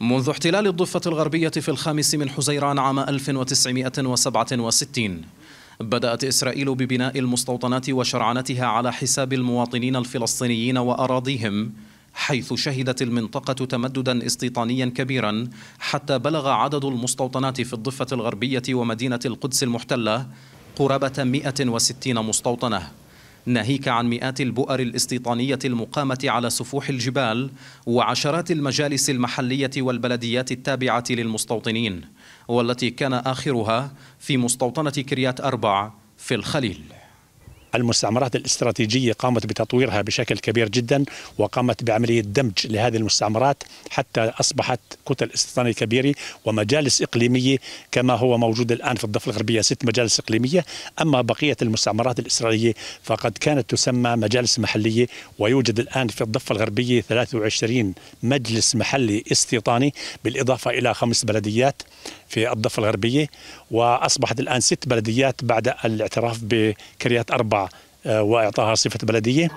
منذ احتلال الضفة الغربية في 5 من حزيران عام 1967 بدأت إسرائيل ببناء المستوطنات وشرعنتها على حساب المواطنين الفلسطينيين وأراضيهم، حيث شهدت المنطقة تمددا استيطانيا كبيرا حتى بلغ عدد المستوطنات في الضفة الغربية ومدينة القدس المحتلة قرابة 160 مستوطنة، ناهيك عن مئات البؤر الاستيطانية المقامة على سفوح الجبال وعشرات المجالس المحلية والبلديات التابعة للمستوطنين، والتي كان آخرها في مستوطنة كريات أربع في الخليل. المستعمرات الاستراتيجية قامت بتطويرها بشكل كبير جدا، وقامت بعملية دمج لهذه المستعمرات حتى أصبحت كتل استيطانية كبيرة ومجالس إقليمية، كما هو موجود الآن في الضفة الغربية 6 مجالس إقليمية. أما بقية المستعمرات الإسرائيلية فقد كانت تسمى مجالس محلية، ويوجد الآن في الضفة الغربية 23 مجلس محلي استيطاني، بالإضافة إلى 5 بلديات في الضفة الغربية، وأصبحت الآن 6 بلديات بعد الاعتراف بكريات أربع وإعطاها صفة بلدية.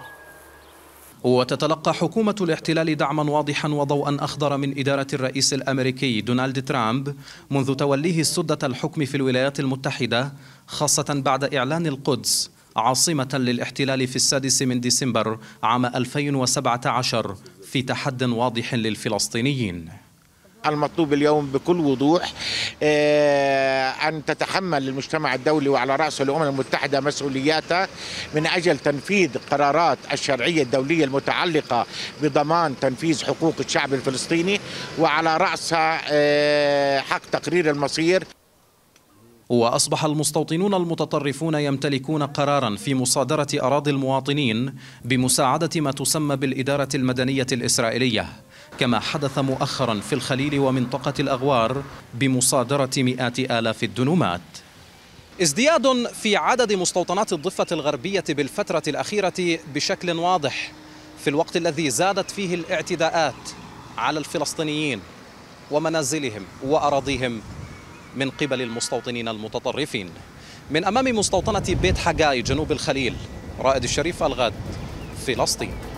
وتتلقى حكومة الاحتلال دعما واضحا وضوءا أخضر من إدارة الرئيس الأمريكي دونالد ترامب منذ توليه السدة الحكم في الولايات المتحدة، خاصة بعد إعلان القدس عاصمة للاحتلال في 6 من ديسمبر عام 2017 في تحد واضح للفلسطينيين. المطلوب اليوم بكل وضوح أن تتحمل المجتمع الدولي وعلى رأسه الأمم المتحدة مسؤولياتها من أجل تنفيذ قرارات الشرعية الدولية المتعلقة بضمان تنفيذ حقوق الشعب الفلسطيني، وعلى رأسها حق تقرير المصير. وأصبح المستوطنون المتطرفون يمتلكون قرارا في مصادرة أراضي المواطنين بمساعدة ما تسمى بالإدارة المدنية الإسرائيلية، كما حدث مؤخرا في الخليل ومنطقة الأغوار بمصادرة مئات آلاف الدنومات. ازدياد في عدد مستوطنات الضفة الغربية بالفترة الأخيرة بشكل واضح، في الوقت الذي زادت فيه الاعتداءات على الفلسطينيين ومنازلهم وأراضيهم من قبل المستوطنين المتطرفين. من أمام مستوطنة بيت حجاي جنوب الخليل، رائد الشريف، الغد، فلسطين.